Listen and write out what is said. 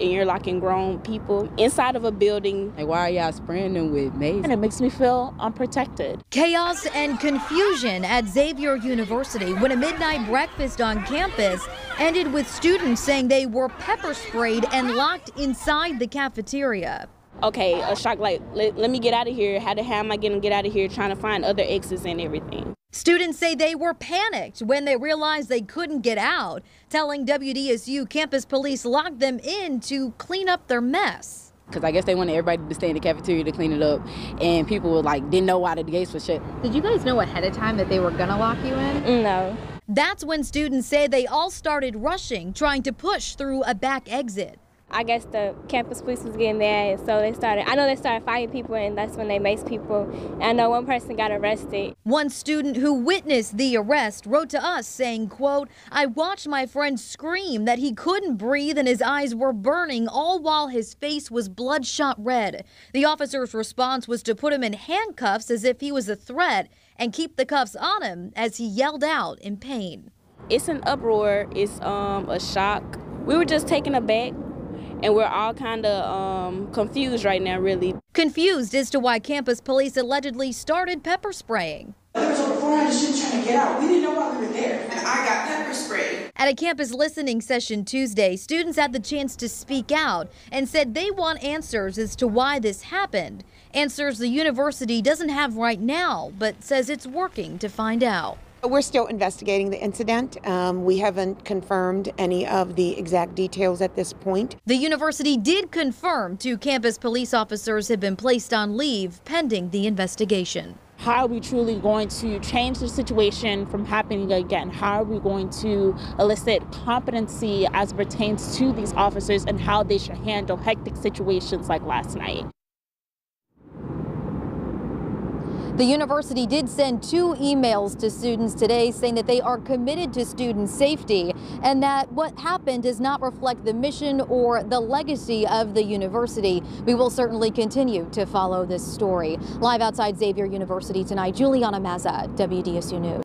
and you're like in grown people inside of a building. Like, why are y'all spraying them with mace? And it makes me feel unprotected. Chaos and confusion at Xavier University when a midnight breakfast on campus ended with students saying they were pepper sprayed and locked inside the cafeteria. Okay, a shock, like, let me get out of here. How am I going to get out of here, trying to find other exits and everything? Students say they were panicked when they realized they couldn't get out, telling WDSU campus police locked them in to clean up their mess. Because I guess they wanted everybody to stay in the cafeteria to clean it up, and people were like, didn't know why the gates were shut. Did you guys know ahead of time that they were going to lock you in? No. That's when students say they all started rushing, trying to push through a back exit. I guess the campus police was getting there, so they started fighting people, and that's when they maced people. And I know one person got arrested. One student who witnessed the arrest wrote to us saying, quote, "I watched my friend scream that he couldn't breathe and his eyes were burning, all while his face was bloodshot red. The officer's response was to put him in handcuffs as if he was a threat and keep the cuffs on him as he yelled out in pain." It's an uproar. It's a shock. We were just taken aback. And we're all kind of confused right now, really. Confused as to why campus police allegedly started pepper spraying. There was a foreign shit trying to get out. We didn't know why we were there, and I got pepper sprayed. At a campus listening session Tuesday, students had the chance to speak out and said they want answers as to why this happened. Answers the university doesn't have right now, but says it's working to find out. We're still investigating the incident. We haven't confirmed any of the exact details at this point. The university did confirm 2 campus police officers have been placed on leave pending the investigation. How are we truly going to change the situation from happening again? How are we going to elicit competency as pertains to these officers and how they should handle hectic situations like last night? The university did send 2 emails to students today saying that they are committed to student safety and that what happened does not reflect the mission or the legacy of the university. We will certainly continue to follow this story. Live outside Xavier University tonight, Juliana Mazza, WDSU News.